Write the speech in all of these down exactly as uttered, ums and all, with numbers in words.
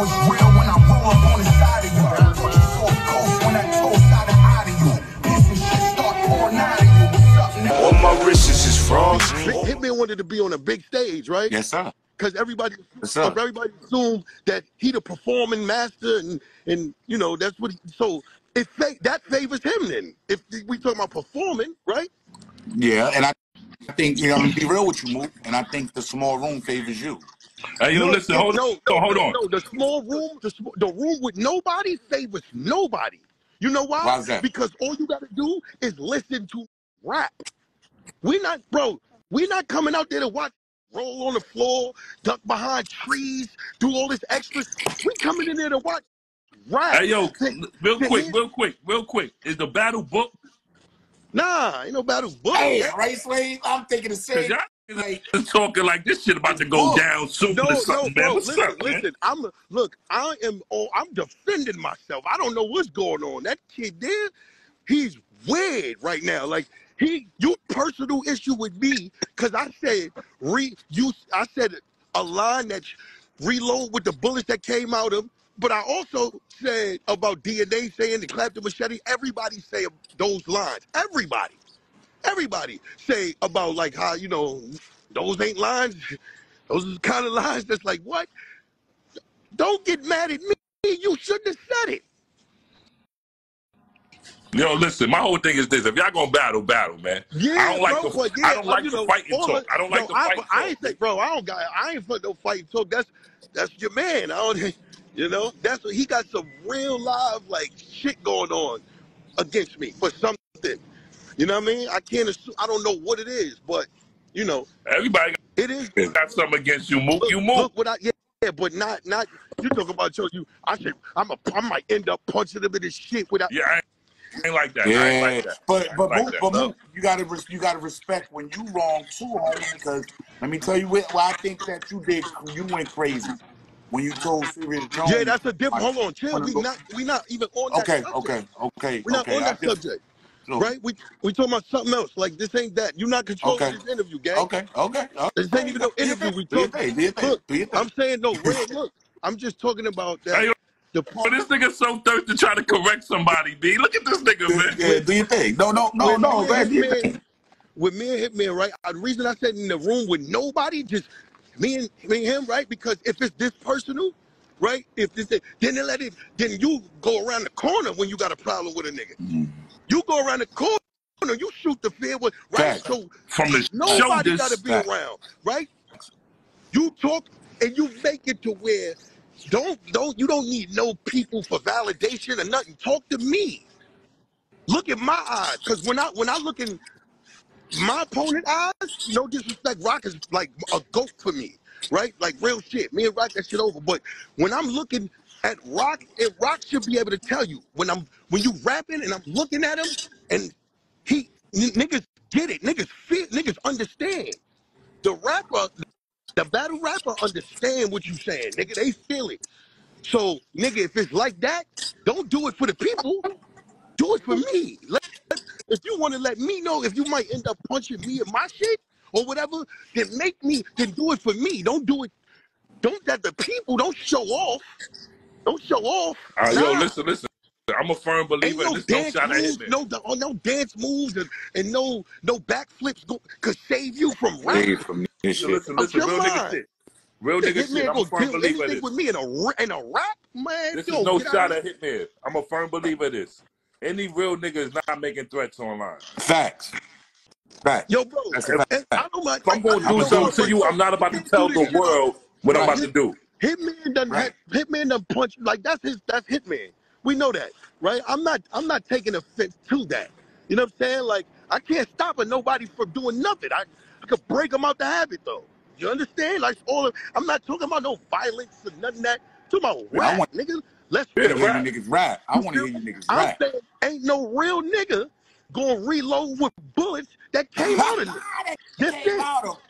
always real when I roll up on the side of you. Fuck you soft coast when I toast out of eye to you. Piss and shit start pouring out of you. What's up now? All my wrists is frogs. Hitman wanted to be on a big stage, right? Yes, sir. Because everybody, everybody assumed that he the performing master, and and you know that's what. He, so if they, that favors him, then if we talking about performing, right? Yeah, and I think you know I'm gonna be real with you, Mook, and I think the small room favors you. Hey, yo, no, listen, hold no, on, no, hold on. No, the small room, the the room with nobody favors nobody. You know why? Why is that? Because all you gotta do is listen to rap. We're not, bro. We're not coming out there to watch. Roll on the floor, duck behind trees, do all this extra. We coming in there to watch rap. Hey, yo, real quick, real quick, real quick. Is the battle book? Nah, ain't no battle book. Hey, right, Sway? I'm thinking the same. Like, talking like this shit about to go down soon or something, man. What's up, man? Listen, I'm, look, I am, oh, I'm defending myself. I don't know what's going on. That kid there, he's weird right now. Like, He, your personal issue with me, cause I said re, you, I said a line that reload with the bullets that came out of, but I also said about D N A saying the clap the machete. Everybody say those lines. Everybody, everybody say about like how you know those ain't lines. Those are the kind of lines that's like what? Don't get mad at me. You shouldn't have said it. Yo, listen, my whole thing is this. If y'all gonna battle, battle, man. Yeah, I don't like bro, the, yeah, I don't like the fight and talk. I don't like the fight and talk. I ain't say, bro, I don't got, I ain't fuck no fight and talk. That's, that's your man. I don't, you know, that's what, he got some real live, like, shit going on against me for something. You know what I mean? I can't assume, I don't know what it is, but, you know. Everybody got, it is, got something against you. Mook, you Mook. Yeah. Yeah, but not, not, you talk about your, you, I should, I'm a, I might end up punching him in his shit without. Yeah, I, I ain't like that. Yeah. I ain't like that. But but, like Mook, that, but Mook, you gotta you gotta respect when you wrong too, homie. Because let me tell you what, well, I think that you did. You went crazy when you told Serius Jones. Yeah, that's a different. Like, hold on, chill. We not we not even on that okay, subject. Okay, okay, We're not okay. on that subject, no. right? We we talking about something else. Like this ain't that. You're not controlling okay. this interview, gang. Okay, okay. okay. This ain't even no interview. We talking. Do your thing. Look, do your thing. I'm saying no. Real, look, I'm just talking about that. Hey, The but this nigga's so thirsty trying to correct somebody, B. Look at this nigga, man. Yeah, do you think? No, no, no, with no. Me man, man, with me and Hitman, right? The reason I said in the room with nobody, just me and me and him, right? Because if it's this personal, right? If this, then they let it. Then you go around the corner when you got a problem with a nigga. Mm-hmm. You go around the corner, you shoot the fear with right. Fact. So from the nobody got to be fact. around, right? You talk and you make it to where. Don't don't you don't need no people for validation or nothing. Talk to me. Look at my eyes, cause when I when I look in my opponent's eyes, no disrespect, Rock is like a goat for me, right? Like real shit. Me and Rock that shit over. But when I'm looking at Rock, and Rock should be able to tell you when I'm when you rapping and I'm looking at him and he niggas get it, niggas feel, niggas understand the rapper. The battle rapper understand what you saying, nigga. They feel it. So, nigga, if it's like that, don't do it for the people. Do it for me. Let, let, if you want to let me know if you might end up punching me in my shit or whatever, then make me, then do it for me. Don't do it. Don't that the people don't show off. Don't show off. All right, nah. Yo, listen, listen. I'm a firm believer in this. Don't shot at Hitman. No, no, no dance moves and, and no no backflips could save you from rap. Save from this shit. Listen, listen, real nigga shit. Real nigga shit. I'm a firm believer in this. With me in a, in a rap, man. This is no shot at Hitman. I'm a firm believer in this. Any real nigga is not making threats online. Facts. Facts. Yo, bro. That's if, if I don't like, if I'm going to do something to you, I'm not about to tell the world what I'm about to do. Hitman done Hitman done punch like that's his that's Hitman. We know that, right? I'm not I'm not taking offense to that. You know what I'm saying? Like, I can't stop a nobody from doing nothing. I, I could break them out the habit, though. You understand? Like, all of, I'm not talking about no violence or nothing that. I'm talking about rap, yeah, nigga. Let's yeah, hear rap. You niggas rap. I want to hear you niggas rap. I'm saying ain't no real nigga going to reload with bullets that came out of it. This shit.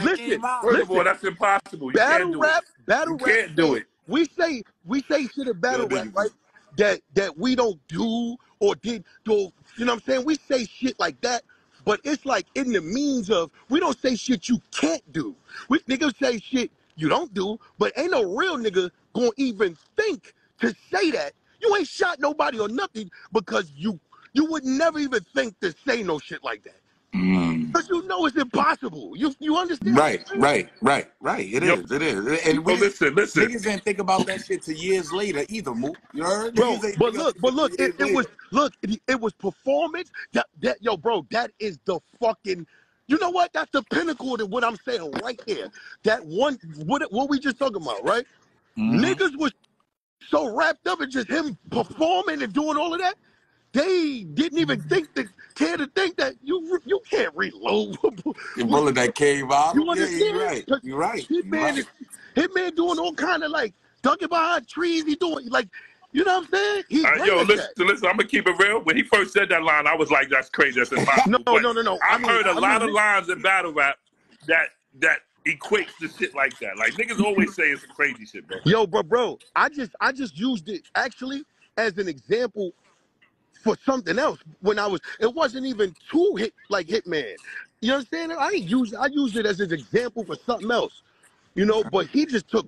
Listen, first of all, that's impossible. You battle can't do rap, it. Battle you rap. can't do it. We say, we say shit in battle yeah, rap, right? that that we don't do or did do, you know what I'm saying? We say shit like that, but it's like in the means of, we don't say shit you can't do. We niggas say shit you don't do, but ain't no real nigga gonna even think to say that. You ain't shot nobody or nothing because you you would never even think to say no shit like that. Mm. Because you know it's impossible. You you understand? Right, right, right, right. It yep. is, it is. And well, we, listen, listen. Niggas didn't think about that shit till years later either, Mook. You heard? Bro, but look, but look, it, it was look, it, it was performance. That that yo, bro, that is the fucking. You know what? That's the pinnacle to what I'm saying right there. That one, what what we just talking about, right? Mm-hmm. Niggas was so wrapped up in just him performing and doing all of that. They didn't even think that, care to think that you you can't reload. The bullet that came out. You understand? Yeah, you're right. You're right. Hitman, you're right. Is, Hitman doing all kind of like ducking behind trees. He doing like, you know what I'm saying? He's right, yo, listen, that. listen. I'm gonna keep it real. When he first said that line, I was like, "That's crazy. That's impossible." no, but no, no, no. I've I mean, heard a I mean, lot I mean, of lines in battle rap that that equates to shit like that. Like niggas always say it's some crazy shit, bro. Yo, bro, bro. I just I just used it actually as an example for something else. When I was, it wasn't even too hit like Hitman. You know what I'm saying? I ain't used. I used it as an example for something else. You know, but he just took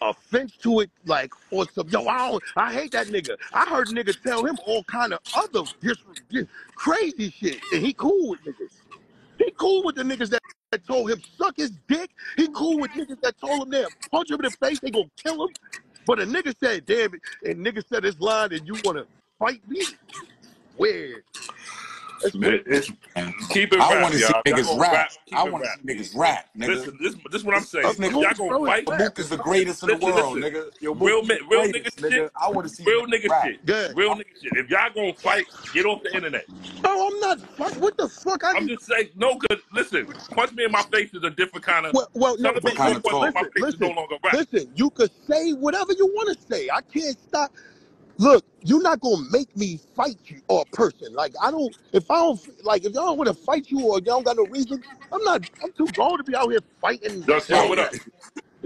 offense to it, like or some. Yo, I don't, I hate that nigga. I heard niggas tell him all kind of other dis, dis, crazy shit, and he cool with niggas. He cool with the niggas that, that told him suck his dick. He cool with niggas that told him they punch him in the face, they gonna kill him. But a nigga said, "Damn it," and nigga said his line, and you wanna fight me? Weird. It's, it's, keep it I want to see niggas rap. rap. I want to see niggas rap, nigga. Listen, this, this is what I'm saying. Y'all gonna fight? Mook is the greatest in the listen, world, listen. nigga. Yo, real nigga, real nigga shit. I want to see real nigga rap. shit. Good. Real nigga shit. If y'all gonna fight, get off the internet. No, I'm not. Fuck, what the fuck? I I'm just saying. No, cause listen, punch me in my face is a different kind of. Well, well no, but, kind of listen, my listen, no longer rap. listen. You could say whatever you want to say. I can't stop. Look, you're not gonna make me fight you or a person. Like I don't, if I don't, like if y'all don't want to fight you or y'all don't got no reason, I'm not. I'm too grown to be out here fighting. Just throw it up. You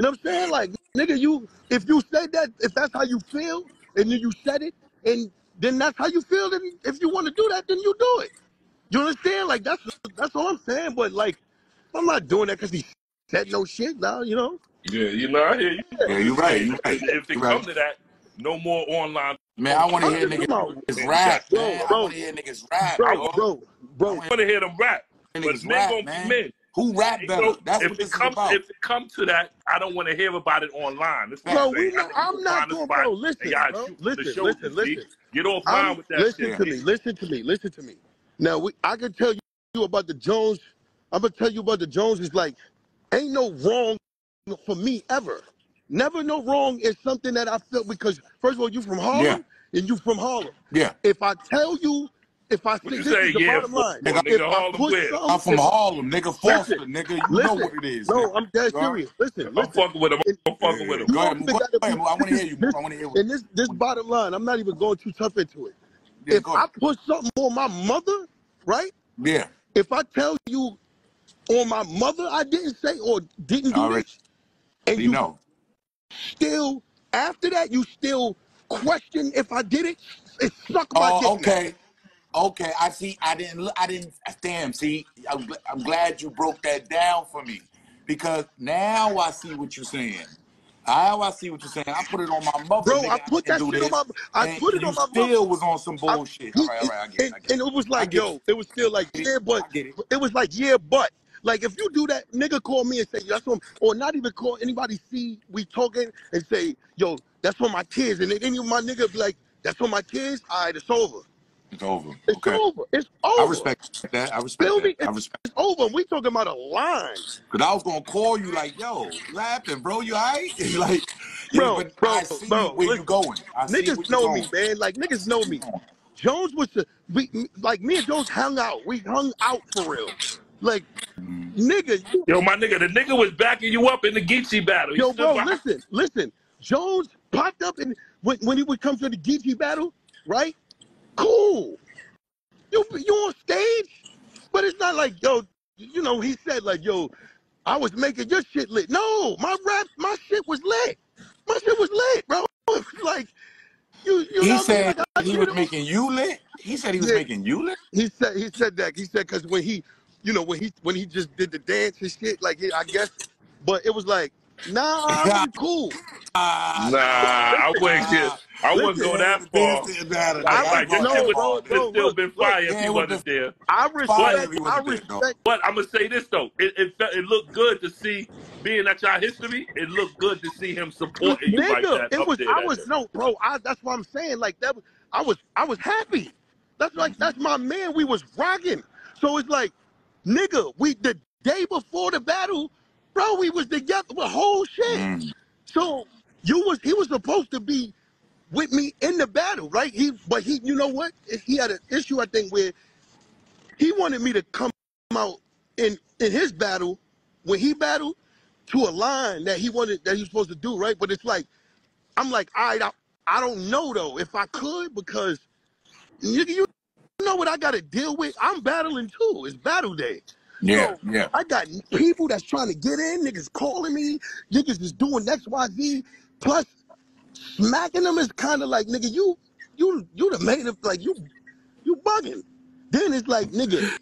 know what I'm saying? Like nigga, you if you said that, if that's how you feel, and then you said it, and then that's how you feel, then if you want to do that, then you do it. You understand? Like that's that's all I'm saying. But like, I'm not doing that because he said no shit. Now you know. Yeah, you know. I hear you. Yeah, you're right. You're right. If it comes to that. No more online. Man, I want to hear niggas rap. Bro, bro. I want to hear niggas rap. Bro, bro, bro. I want to hear them rap. But men gon' be men. Who rap better? That's what this is about. If it comes to that, I don't want to hear about it online. Bro, we know. I'm not going, bro. Listen, listen, listen, listen. Get offline with that shit. Listen to me. Listen to me. Listen to me. Now, we, I can tell you about the Jones. I'm gonna tell you about the Jones. It's like, ain't no wrong for me ever. Never no wrong is something that I feel because first of all you from Harlem yeah. and you from Harlem. Yeah. If I tell you, if I say this is the yeah, bottom line, nigga, if nigga, I put something, I'm from Harlem, nigga, Foster, listen, nigga, you listen, know what it is. No, nigga. I'm dead serious. Listen, I'm listen. fucking with him. I'm fucking with him. Go ahead, go ahead. I want to hear you. This, I want to hear you. And this this bottom line, I'm not even going too tough into it. Yeah, if I put something on my mother, right? Yeah. If I tell you on my mother, I didn't say or didn't do right. this, and you know. Still, after that, you still question if I did it. It sucked my dick. Oh, okay, okay. I see. I didn't. I didn't. Damn. See, I'm, I'm glad you broke that down for me because now I see what you're saying. Now I see what you're saying. I put it on my mother. Bro, nigga, I put I that shit this, on my. I put it on my. Still mother. was on some bullshit. I, all right, all right. I get it. I get and it was like, yo, it. it was still like, yeah, but it. it was like, yeah, but. Like, if you do that, nigga call me and say, that's what, or not even call anybody, see, we talking, and say, yo, that's for my kids. And then you, my nigga, be like, that's for my kids? All right, it's over. It's over. It's okay. over. It's over. I respect that. I respect Feel that. Me? I respect it's, it's over. We talking about a line. Because I was going to call you like, yo, laughing, bro, you all right? like, bro, yeah, bro, I see bro. where listen, you going. I niggas see know going. me, man. Like, niggas know me. Jones was, the, we, like, me and Jones hung out. We hung out for real. Like, nigga. Yo, my nigga, the nigga was backing you up in the Geechee battle. Yo, bro, listen, listen. Jones popped up and when, when he would come to the Geechee battle, right? Cool. You, you on stage? But it's not like, yo, you know, he said, like, yo, I was making your shit lit. No, my rap, my shit was lit. My shit was lit, bro. Like, you, you he know said I mean? Like, he was making you lit? He said he was yeah. making you lit? He said, he said that. He said, because when he... You know, when he when he just did the dance and shit, like, I guess. But it was like, Nah, I'm cool. Nah, nah, I wouldn't get. I wouldn't go that far. Like, this shit would still been fire if he wasn't there. I respect. I respect. But I'm gonna say this though, it it, it looked good to see, being at y'all history. It looked good to see him supporting you like that. It was. I was no, bro. I, that's what I'm saying. Like that. Was, I was. I was happy. That's like that's my man. We was rocking. So it's like, nigga, we the day before the battle, bro. We was together with whole shit. Mm. So you was he was supposed to be with me in the battle, right? He, but he, you know what? He had an issue, I think, where he wanted me to come out in in his battle when he battled to a line that he wanted that he was supposed to do, right? But it's like, I'm like, all right, I, I don't know though if I could because you, you know what I got to deal with. I'm battling too. It's battle day. Yeah, so, yeah. I got people that's trying to get in. Niggas calling me. Niggas is doing X, Y, Z. Plus. Smacking them is kind of like, nigga, you, you, you the main of, like, you, you bugging. Then it's like, nigga,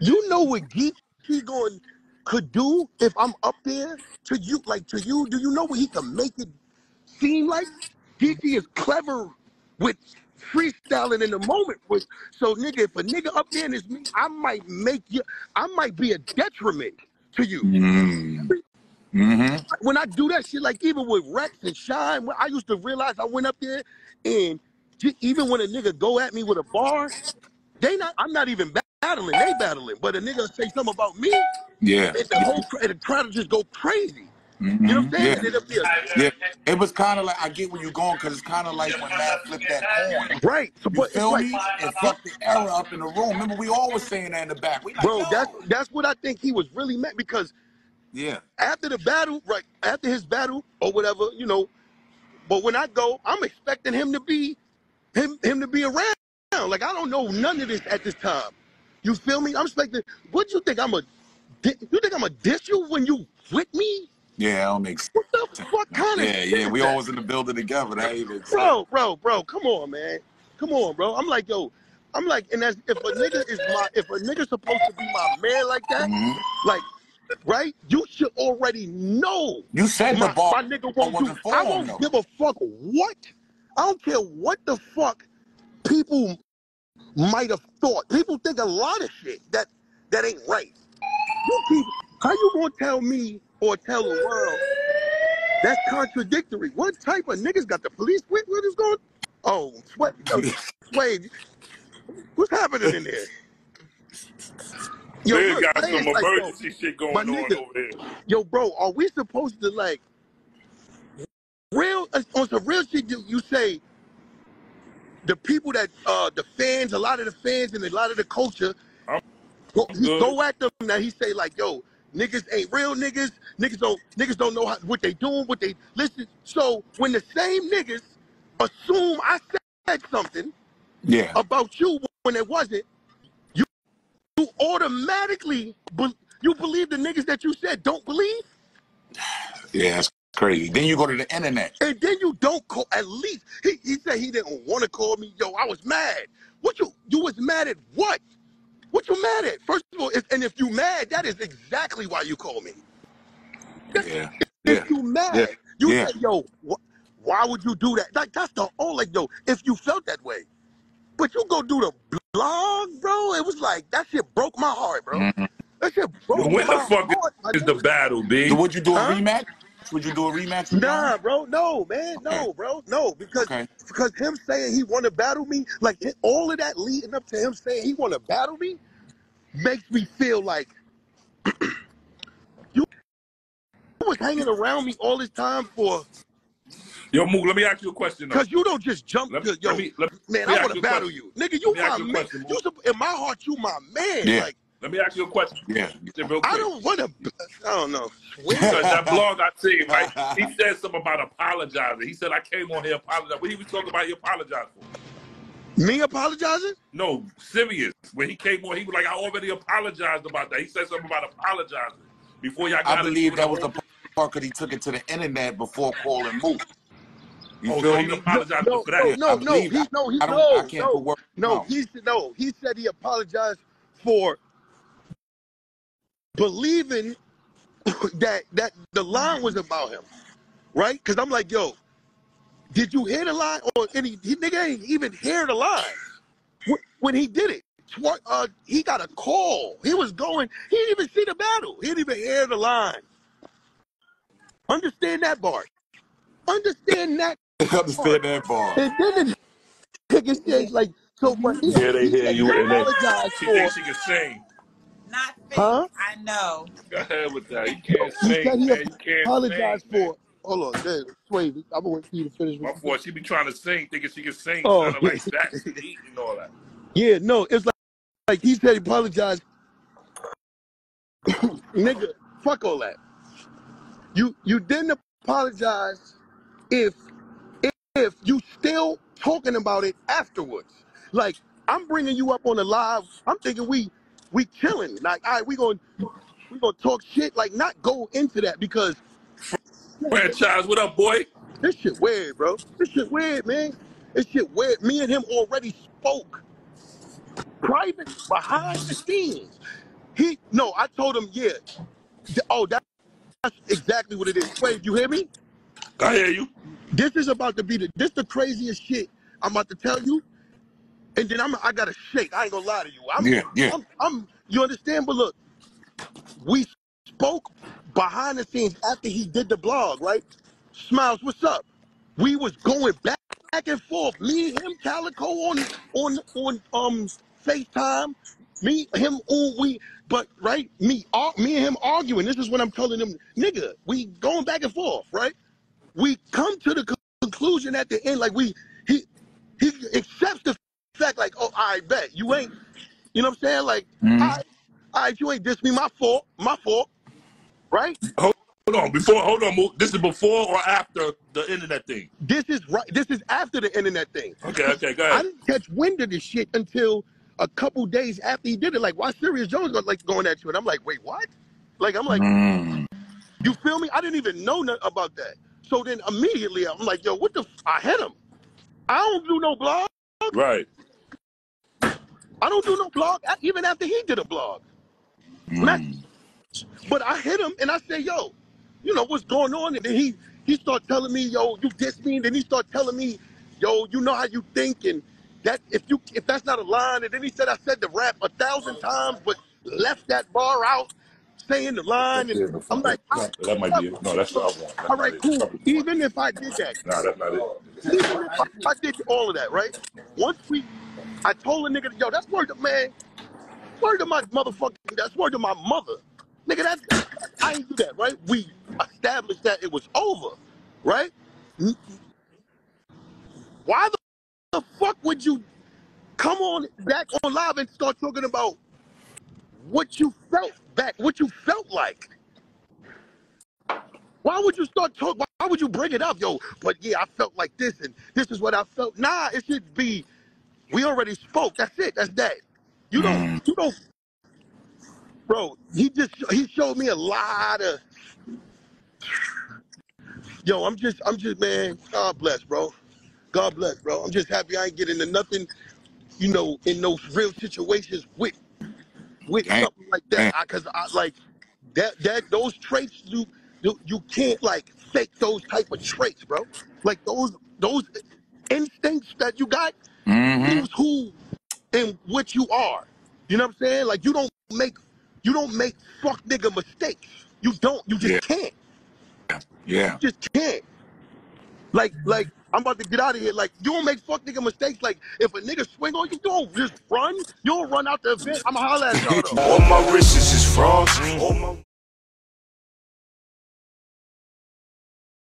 you know what Geechee going could do if I'm up there to you, like, to you, do you know what he can make it seem like? Geechee is clever with freestyling in the moment. With, so, nigga, if a nigga up there and it's me, I might make you, I might be a detriment to you. Mm. Mm-hmm. When I do that shit, like even with Rex and Shine, I used to realize I went up there, and even when a nigga go at me with a bar, they not. I'm not even battling. They battling, but a nigga say something about me. Yeah, and the whole and the crowd will just go crazy. Mm-hmm. You know what I'm saying? Yeah. It'll be a, yeah. It was kind of like I get where you're going because it's kind of like when Matt flipped that coin. Right. So, but you feel me? Like, it fucked the era up in the room. Remember, we always saying that in the back. We like, bro, no. that's that's what I think he was really meant because. Yeah. After the battle, right, after his battle or whatever, you know, but when I go, I'm expecting him to be him him to be around. Like I don't know none of this at this time. You feel me? I'm expecting what you think I'm a you think I'm a diss you when you with me? Yeah, I don't make sense. What the fuck kind of Yeah, yeah, we always in the building together. That ain't even Bro, bro, bro, come on, man. Come on, bro. I'm like, yo, I'm like, and that's if a nigga is my if a nigga's supposed to be my man like that, mm-hmm. like Right? You should already know. You said my, the ball. My nigga won't do, form, I won't though. give a fuck what. I don't care what the fuck people might have thought. People think a lot of shit that that ain't right. You people, how you gonna tell me or tell the world that's contradictory? What type of niggas got the police with? What is going? Oh, Sway, Sway, what's happening in there? Yo, they got some emergency like, shit going on nigga, over there. Yo, bro, are we supposed to like real on some real shit? You, you say the people that uh the fans, a lot of the fans and a lot of the culture, I'm, go, I'm he go at them now. He say like, yo, niggas ain't real niggas. Niggas don't niggas don't know how, what they doing. What they listen. So when the same niggas assume I said something, yeah, about you when it wasn't. You automatically be, you believe the niggas that you said don't believe. Yeah, that's crazy. Then you go to the internet, and then you don't call. At least he, he said he didn't want to call me. Yo, I was mad. What you you was mad at what? What you mad at? First of all, if, and if you mad, that is exactly why you call me. That's, yeah. If, yeah. if you mad, yeah. you yeah. say, yo, wh why would you do that? Like that's the only like, yo. If you felt that way, but you go do the. Long, bro, it was like that shit broke my heart, bro. Mm-hmm. That shit broke when my heart. When the fuck is, is the battle, B? Would you do a huh? rematch? Would you do a rematch? Nah, bro, no, man, okay. no, bro, no, because okay. because him saying he want to battle me, like all of that leading up to him saying he want to battle me, makes me feel like you was hanging around me all this time for. Yo, Mook, let me ask you a question. Though. Cause you don't just jump. Let me, to, yo, let me, let me, man, let me I want to battle question. you, nigga. You my you man. Question, you some, in my heart, you my man. Yeah. Like, let me ask you a question. Yeah. I don't want to. I don't know. Because that blog I seen, right? He said something about apologizing. He said I came on here apologizing. What he was talking about, he apologized for. Me apologizing? No, Serius. When he came on, he was like, I already apologized about that. He said something about apologizing before y'all. I believe that was the part because he took it to the internet before calling Mook. You oh, feel so me? Apologized no, for that. No, no, no, he, no, he, I no, I can't no, no, he, no, he said he apologized for believing that that the line was about him, right? Because I'm like, yo, did you hear the line? Or any he, nigga ain't even hear the line when he did it. Uh, he got a call. He was going. He didn't even see the battle. He didn't even hear the line. Understand that part. Understand that. Understand that part. And then the nigga said, like, so much. Yeah, they hear you. And they she thinks she can sing. Not fake. Huh? I know. Go ahead with that. You can't sing. He man. You can't apologize sing, for man. Hold on, Dave. Wait, I'm going to wait for you to finish. My boy, she be trying to sing, thinking she can sing. Oh, yeah. Like that, eating all that. Yeah, no, it's like, like he said he apologized. Nigga, fuck all that. You you didn't apologize if if you still talking about it afterwards. Like, I'm bringing you up on the live. I'm thinking we we chilling. Like, all right, we gonna we gonna talk shit. Like, not go into that because. Franchise, what up, boy? This shit weird, bro. This shit weird, man. This shit weird. Me and him already spoke. Private, behind the scenes. He, no, I told him, yeah. Oh, that, that's exactly what it is. Wait, you hear me? I hear you. This is about to be the, this the craziest shit I'm about to tell you. And then I'm, I gotta shake. I ain't gonna lie to you. I'm, yeah, yeah. I'm, I'm, you understand? But look, we spoke behind the scenes after he did the blog, right? Smiles, what's up? We was going back, back and forth. Me, him, Calico on, on, on, um, FaceTime, me, him, ooh, we, but, right, me, all, me and him arguing. This is what I'm telling him, nigga, we going back and forth, right? We come to the conclusion at the end, like, we, he, he accepts the fact, like, oh, I bet, you ain't, you know what I'm saying? Like, mm. I, I, you ain't diss me, my fault, my fault, right? Hold on, before, hold on, Mook. This is before or after the internet thing? This is right, this is after the internet thing. Okay, okay, go ahead. I didn't catch wind of this shit until a couple days after he did it. Like, why Serius Jones was like going at you? And I'm like, wait, what? Like, I'm like, mm. You feel me? I didn't even know nothing about that. So then immediately I'm like, yo, what the? F I hit him. I don't do no blog. Right. I don't do no blog, even after he did a blog. Mm. I, but I hit him and I say, yo, you know, what's going on? And then he, he started telling me, yo, you dissed me. And then he started telling me, yo, you know how you think. And that if you if that's not a line, and then he said I said the rap a thousand times, but left that bar out, saying the line, and I'm like, that, that might be it. No, that's not what I want. All right, cool. Even if I did that, no, that's not it. Even if I, I did all of that, right? Once we, I told a nigga, yo, that's word to man, word to my motherfucking, that's word to my mother, nigga. That's I didn't do that, right? We established that it was over, right? Why the the fuck would you come on back on live and start talking about what you felt back, what you felt like? Why would you start talking? Why would you bring it up? Yo, but yeah, I felt like this and this is what I felt. Nah, it should be, we already spoke. That's it. That's that. You don't, you don't, bro, he just, he showed me a lot of, yo, I'm just, I'm just, man, God bless, bro. God bless, bro. I'm just happy I ain't get into nothing, you know, in those real situations with, with Dang. something like that. I, Cause I like that, that those traits you, you, you can't like fake those type of traits, bro. Like those, those instincts that you got, mm-hmm. Who's who and what you are. You know what I'm saying? Like you don't make, you don't make fuck nigga mistakes. You don't, you just yeah. can't. Yeah. You just can't. Like, like, I'm about to get out of here. Like, you don't make fuck nigga mistakes. Like, if a nigga swing on you, don't just run. You don't run out the event. I'm going to holler at y'all. All my wrists is frogs. All my